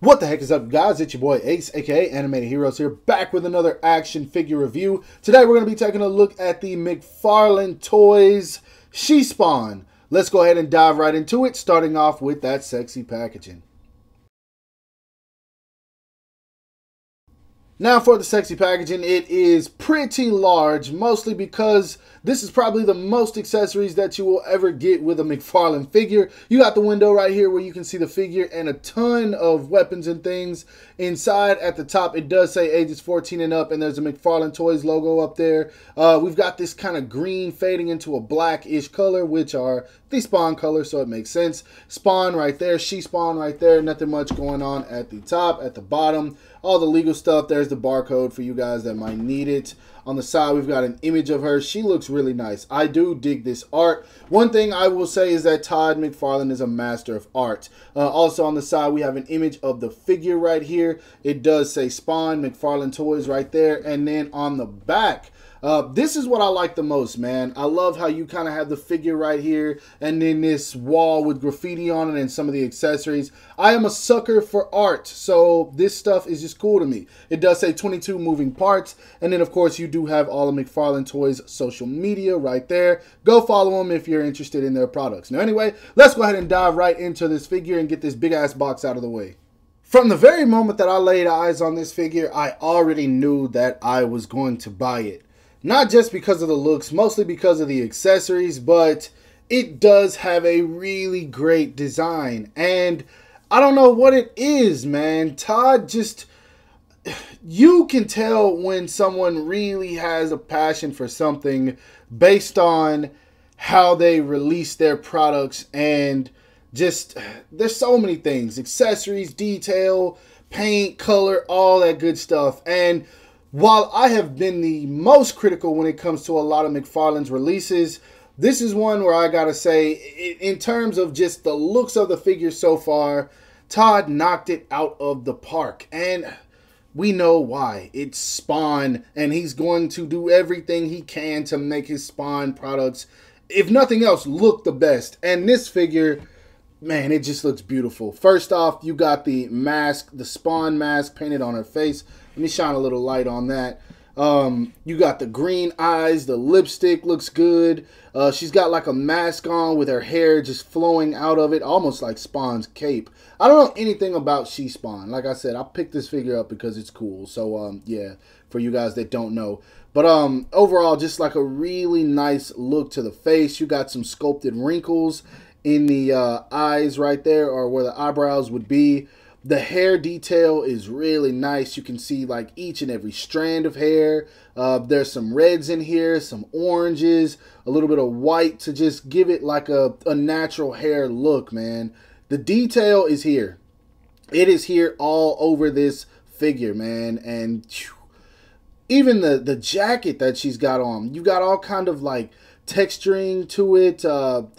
What the heck is up, guys? It's your boy Ace, aka Animated Heroes, here back with another action figure review. Today we're going to be taking a look at the McFarlane Toys She-Spawn. Let's go ahead and dive right into it, starting off with that sexy packaging. Now for the sexy packaging, it is pretty large, mostly because this is probably the most accessories that you will ever get with a McFarlane figure. You got the window right here where you can see the figure and a ton of weapons and things. Inside at the top, it does say ages 14 and up, and there's a McFarlane Toys logo up there. We've got this kind of green fading into a blackish color, which are the Spawn colors, so it makes sense. Spawn right there, She-Spawn right there, nothing much going on at the top. At the bottom, all the legal stuff. There's the barcode for you guys that might need it. On the side, we've got an image of her. She looks really nice. I do dig this art. One thing I will say is that Todd McFarlane is a master of art. Also on the side, we have an image of the figure right here. It does say Spawn, McFarlane Toys right there. And then on the back, this is what I like the most, man. I love how you kind of have the figure right here and then this wall with graffiti on it and some of the accessories. I am a sucker for art, so this stuff is just cool to me. It does say 22 moving parts, and then of course you do have all of McFarlane Toys' social media right there. Go follow them if you're interested in their products. Now anyway, let's go ahead and dive right into this figure and get this big ass box out of the way. From the very moment that I laid eyes on this figure, I already knew that I was going to buy it. Not just because of the looks, mostly because of the accessories, but it does have a really great design. And I don't know what it is, man. Todd just... you can tell when someone really has a passion for something based on how they release their products. And just, there's so many things. Accessories, detail, paint, color, all that good stuff. And while I have been the most critical when it comes to a lot of McFarlane's releases, this is one where I gotta say, in terms of just the looks of the figure so far, Todd knocked it out of the park. And we know why. It's Spawn, and he's going to do everything he can to make his Spawn products, if nothing else, look the best. And this figure, man, it just looks beautiful. First off, you got the mask, the Spawn mask painted on her face. Let me shine a little light on that. You got the green eyes, the lipstick looks good. She's got like a mask on with her hair just flowing out of it, almost like Spawn's cape. I don't know anything about She-Spawn. Like I said, I picked this figure up because it's cool. So, yeah, for you guys that don't know. But overall, just like a really nice look to the face. You got some sculpted wrinkles in the eyes right there, or where the eyebrows would be. The hair detail is really nice. You can see like each and every strand of hair. There's some reds in here, some oranges, a little bit of white to just give it like a natural hair look, man. The detail is here. It is here all over this figure, man. And phew, even the jacket that she's got on, you got all kind of like texturing to it.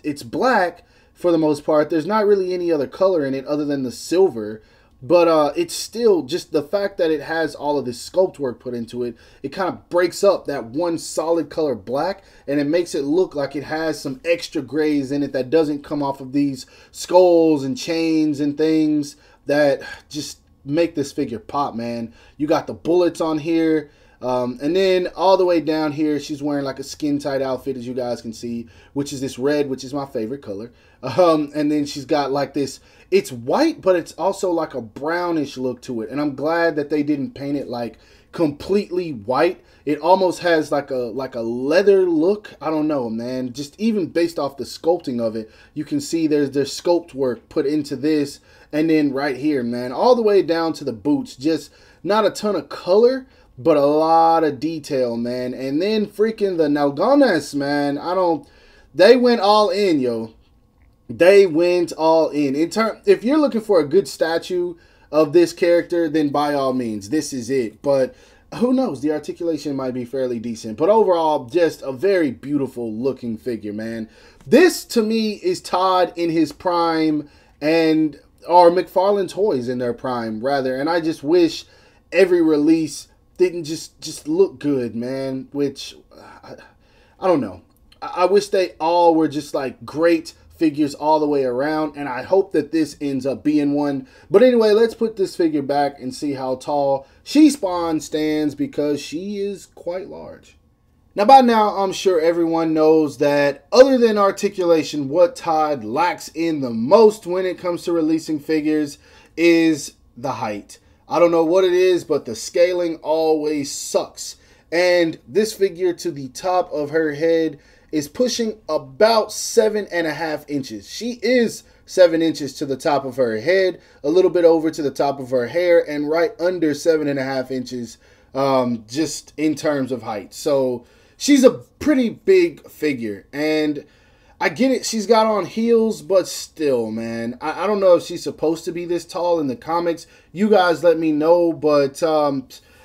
It's black for the most part. There's not really any other color in it other than the silver, but it's still just the fact that it has all of this sculpt work put into it. It kind of breaks up that one solid color black, and it makes it look like it has some extra grays in it that doesn't come off of these skulls and chains and things that just make this figure pop, man. You got the bullets on here. And then all the way down here, she's wearing like a skin tight outfit, as you guys can see, which is this red, which is my favorite color. And then she's got like this, it's white, but it's also like a brownish look to it. And I'm glad that they didn't paint it like completely white. It almost has like a leather look. I don't know, man. Just even based off the sculpting of it, you can see there's sculpt work put into this. And then right here, man, all the way down to the boots, just not a ton of color, but a lot of detail, man. And then freaking the Nalgonas, man. They went all in, yo. They went all in. If you're looking for a good statue of this character, then by all means, this is it. But who knows? The articulation might be fairly decent. But overall, just a very beautiful looking figure, man. This, to me, is Todd in his prime, and or McFarlane Toys in their prime, rather. And I just wish every release didn't just look good, man, which I don't know. I wish they all were just like great figures all the way around, and I hope that this ends up being one. But anyway, let's put this figure back and see how tall She-Spawn stands, because she is quite large. Now, by now, I'm sure everyone knows that other than articulation, what Todd lacks in the most when it comes to releasing figures is the height. I don't know what it is, but the scaling always sucks. And this figure to the top of her head is pushing about 7.5 inches. She is 7 inches to the top of her head, a little bit over to the top of her hair, and right under 7.5 inches just in terms of height. So she's a pretty big figure, and I get it, she's got on heels, but still, man, I don't know if she's supposed to be this tall in the comics. You guys let me know, but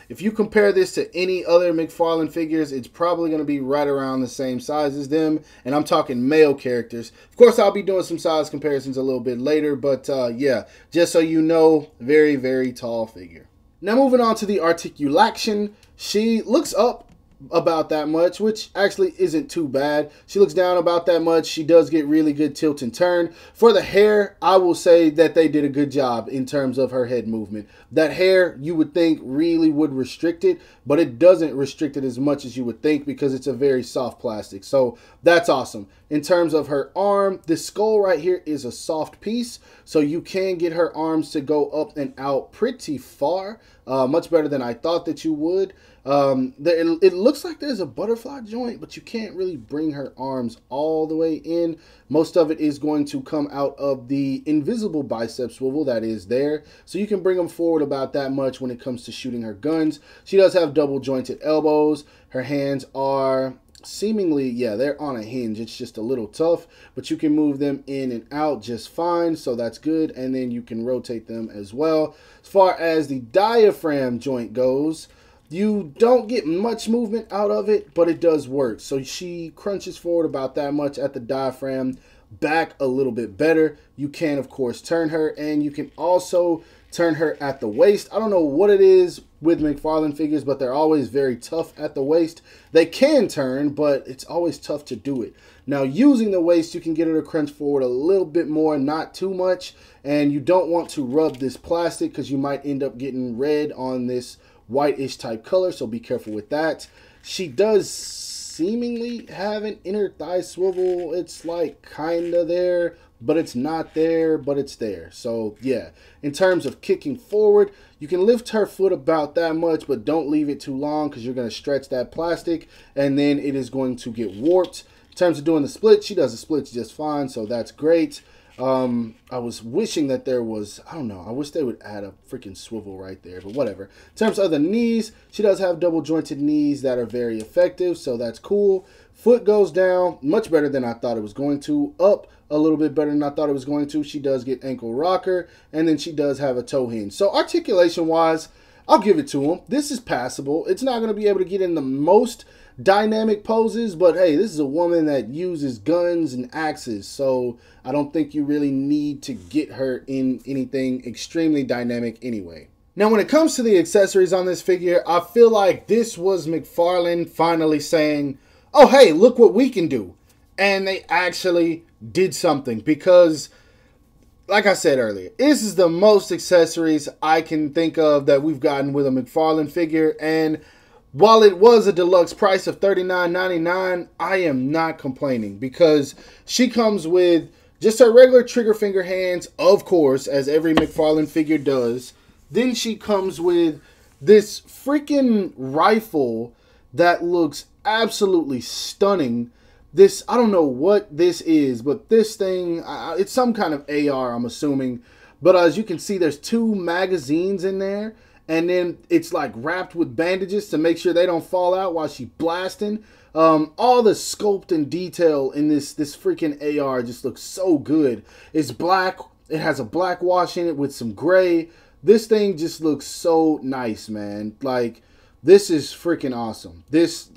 if you compare this to any other McFarlane figures, it's probably going to be right around the same size as them, and I'm talking male characters. Of course, I'll be doing some size comparisons a little bit later, but yeah, just so you know, very, very tall figure. Now, moving on to the articulation, she looks up about that much, which actually isn't too bad. She looks down about that much. She does get really good tilt and turn. For the hair, I will say that they did a good job in terms of her head movement. That hair, you would think, really would restrict it, but it doesn't restrict it as much as you would think, because it's a very soft plastic. So that's awesome. In terms of her arm, this skull right here is a soft piece, so you can get her arms to go up and out pretty far, much better than I thought that you would. It looks like there's a butterfly joint, but you can't really bring her arms all the way in. Most of it is going to come out of the invisible bicep swivel that is there. So you can bring them forward about that much when it comes to shooting her guns. She does have double jointed elbows. Her hands are seemingly, yeah, they're on a hinge. It's just a little tough, but you can move them in and out just fine, so that's good. And then you can rotate them as well. As far as the diaphragm joint goes, you don't get much movement out of it, but it does work. So she crunches forward about that much at the diaphragm, back a little bit better. You can, of course, turn her, and you can also turn her at the waist. I don't know what it is with McFarlane figures, but they're always very tough at the waist. They can turn, but it's always tough to do it. Now, using the waist, you can get her to crunch forward a little bit more, not too much, and you don't want to rub this plastic because you might end up getting red on this whitish type color, so be careful with that. She does seemingly have an inner thigh swivel. It's like kinda there, but it's not there, but it's there. So yeah, in terms of kicking forward, you can lift her foot about that much, but don't leave it too long because you're going to stretch that plastic and then it is going to get warped. In terms of doing the split, she does the splits just fine, so that's great. I was wishing that there was, I don't know, I wish they would add a freaking swivel right there, but whatever. In terms of the knees, she does have double jointed knees that are very effective, so that's cool. Foot goes down much better than I thought it was going to, up a little bit better than I thought it was going to. She does get ankle rocker, and then she does have a toe hinge. So articulation wise, I'll give it to him. This is passable. It's not going to be able to get in the most dynamic poses, but hey, this is a woman that uses guns and axes, so I don't think you really need to get her in anything extremely dynamic anyway. Now, when it comes to the accessories on this figure, I feel like this was McFarlane finally saying, oh hey, look what we can do, and they actually did something, because like I said earlier, this is the most accessories I can think of that we've gotten with a McFarlane figure. And while it was a deluxe price of $39.99, I am not complaining, because she comes with just her regular trigger finger hands, of course, as every McFarlane figure does. Then she comes with this freaking rifle that looks absolutely stunning. This, I don't know what this is, but this thing, it's some kind of AR, I'm assuming. But as you can see, there's two magazines in there, and then it's like wrapped with bandages to make sure they don't fall out while she's blasting. All the sculpt and detail in this freaking AR just looks so good. It's black. It has a black wash in it with some gray. This thing just looks so nice, man. Like, this is freaking awesome. This,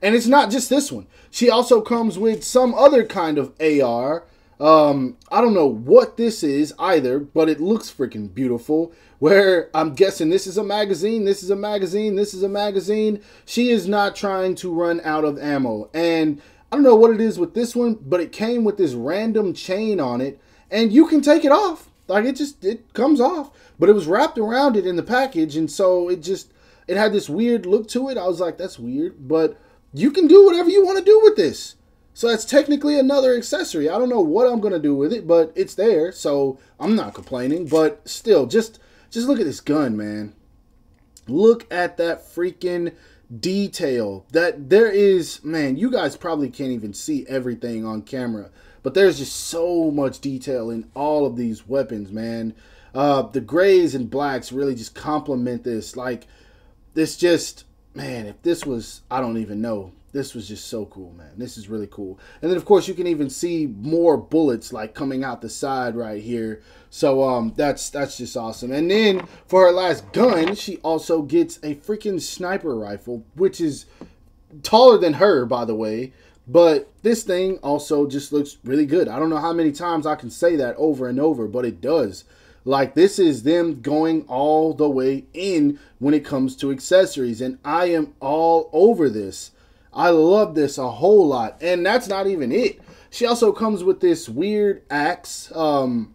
and it's not just this one. She also comes with some other kind of AR. I don't know what this is either, but it looks freaking beautiful, where I'm guessing this is a magazine, this is a magazine, this is a magazine. She is not trying to run out of ammo, and I don't know what it is with this one, but it came with this random chain on it, and you can take it off. Like, it comes off, but it was wrapped around it in the package, and so it had this weird look to it. I was like, that's weird, but you can do whatever you want to do with this. So that's technically another accessory. I don't know what I'm going to do with it, but it's there, so I'm not complaining. But still, just look at this gun, man. Look at that freaking detail. That there is, man, you guys probably can't even see everything on camera, but there's just so much detail in all of these weapons, man. The grays and blacks really just complement this. Like, this just, man, if this was, I don't even know. This was just so cool, man. This is really cool. And then, of course, you can even see more bullets, like, coming out the side right here. So that's just awesome. And then for her last gun, she also gets a freaking sniper rifle, which is taller than her, by the way. But this thing also just looks really good. I don't know how many times I can say that over and over, but it does. Like, this is them going all the way in when it comes to accessories. And I am all over this. I love this a whole lot. And that's not even it. She also comes with this weird axe. I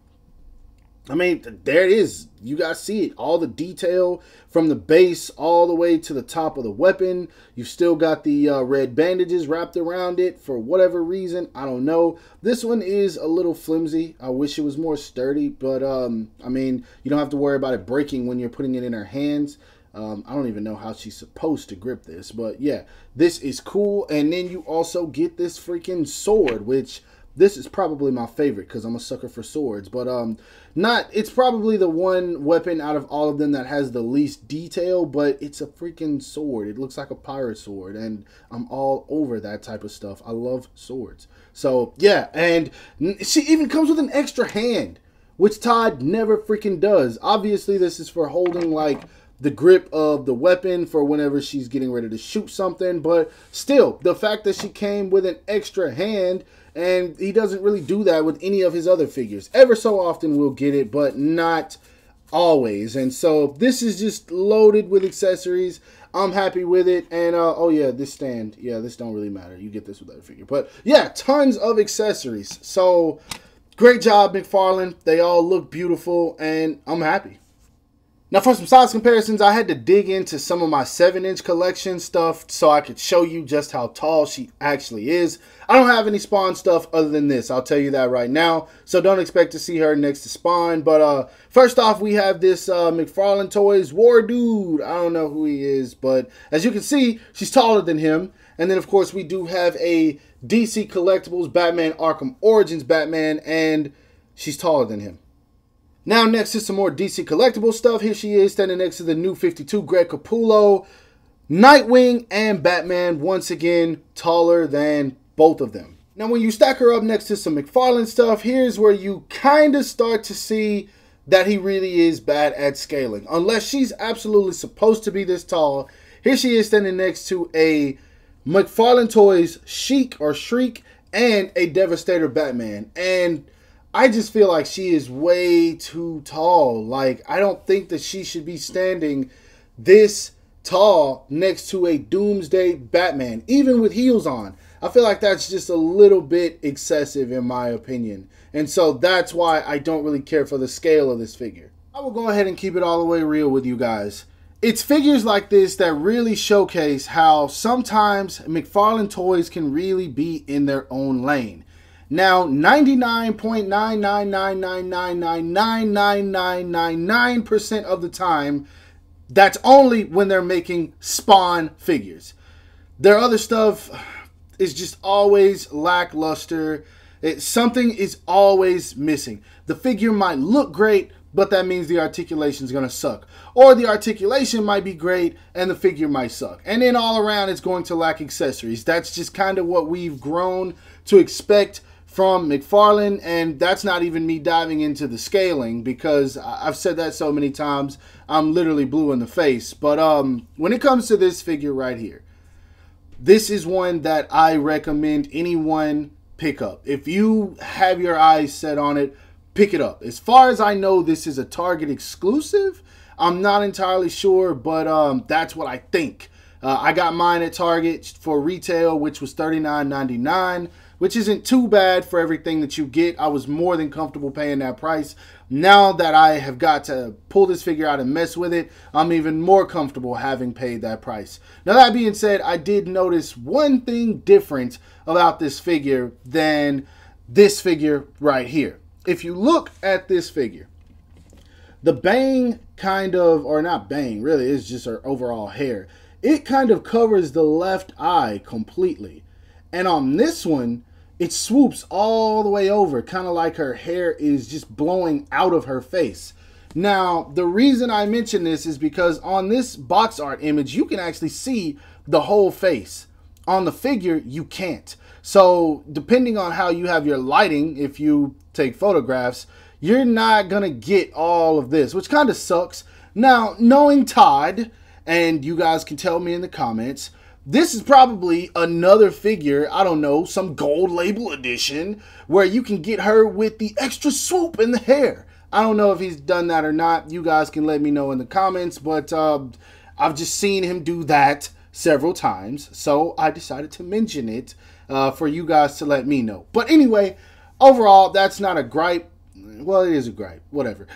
mean, there it is. You guys see it. All the detail from the base all the way to the top of the weapon. You've still got the red bandages wrapped around it for whatever reason. I don't know. This one is a little flimsy. I wish it was more sturdy. But, I mean, you don't have to worry about it breaking when you're putting it in her hands. I don't even know how she's supposed to grip this, but yeah, this is cool. And then you also get this freaking sword, which this is probably my favorite because I'm a sucker for swords, but it's probably the one weapon out of all of them that has the least detail, but it's a freaking sword. It looks like a pirate sword, and I'm all over that type of stuff. I love swords. So yeah, and she even comes with an extra hand, which Todd never freaking does. Obviously, this is for holding, like, the grip of the weapon for whenever she's getting ready to shoot something. But still, the fact that she came with an extra hand, and he doesn't really do that with any of his other figures. Ever so often we'll get it, but not always. And so this is just loaded with accessories. I'm happy with it. And oh yeah, this stand, yeah, this don't really matter. You get this with other figure, but yeah, tons of accessories. So great job, McFarlane. They all look beautiful, and I'm happy. Now, for some size comparisons, I had to dig into some of my 7-inch collection stuff so I could show you just how tall she actually is. I don't have any Spawn stuff other than this. I'll tell you that right now. So don't expect to see her next to Spawn. But first off, we have this McFarlane Toys War Dude. I don't know who he is, but as you can see, she's taller than him. And then, of course, we do have a DC Collectibles Batman Arkham Origins Batman, and she's taller than him. Now, next is some more DC Collectible stuff. Here she is standing next to the New 52 Greg Capullo, Nightwing, and Batman, once again, taller than both of them. Now, when you stack her up next to some McFarlane stuff, here's where you kind of start to see that he really is bad at scaling. Unless she's absolutely supposed to be this tall, here she is standing next to a McFarlane Toys Shriek and a Devastator Batman. And I just feel like she is way too tall. Like, I don't think that she should be standing this tall next to a Doomsday Batman, even with heels on. I feel like that's just a little bit excessive in my opinion. And so that's why I don't really care for the scale of this figure. I will go ahead and keep it all the way real with you guys. It's figures like this that really showcase how sometimes McFarlane Toys can really be in their own lane. Now, 99.999999999% of the time, that's only when they're making Spawn figures. Their other stuff is just always lackluster. Something is always missing. The figure might look great, but that means the articulation is going to suck. Or the articulation might be great and the figure might suck. And then all around, it's going to lack accessories. That's just kind of what we've grown to expect from McFarlane, and that's not even me diving into the scaling because I've said that so many times, I'm literally blue in the face. But when it comes to this figure right here, this is one that I recommend anyone pick up. If you have your eyes set on it, pick it up. As far as I know, this is a Target exclusive. I'm not entirely sure, but that's what I think. I got mine at Target for retail, which was $39.99, which isn't too bad for everything that you get. I was more than comfortable paying that price. Now that I have got to pull this figure out and mess with it, I'm even more comfortable having paid that price. Now that being said, I did notice one thing different about this figure than this figure right here. If you look at this figure, the bang kind of, or not bang, really, it's just her overall hair. It kind of covers the left eye completely. And on this one, it swoops all the way over, kind of like her hair is just blowing out of her face. Now, the reason I mention this is because on this box art image, you can actually see the whole face. On the figure, you can't. So, depending on how you have your lighting, if you take photographs, you're not going to get all of this, which kind of sucks. Now, knowing Todd, and you guys can tell me in the comments, this is probably another figure, I don't know, some gold label edition, where you can get her with the extra swoop in the hair. I don't know if he's done that or not. You guys can let me know in the comments, but I've just seen him do that several times, so I decided to mention it for you guys to let me know. But anyway, overall, that's not a gripe. Well, it is a gripe, whatever.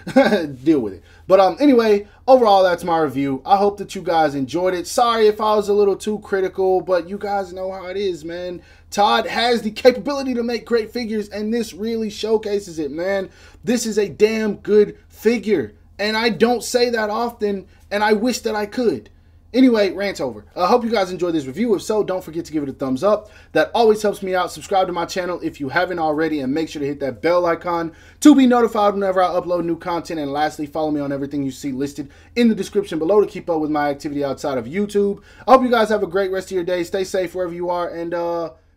Deal with it. But anyway, overall, that's my review. I hope that you guys enjoyed it. Sorry if I was a little too critical, but you guys know how it is, man. Todd has the capability to make great figures, and this really showcases it, man. This is a damn good figure, and I don't say that often, and I wish that I could. Anyway, rant over. I hope you guys enjoyed this review. If so, don't forget to give it a thumbs up. That always helps me out. Subscribe to my channel if you haven't already, and make sure to hit that bell icon to be notified whenever I upload new content. And lastly, follow me on everything you see listed in the description below to keep up with my activity outside of YouTube. I hope you guys have a great rest of your day. Stay safe wherever you are, and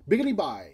biggity bye.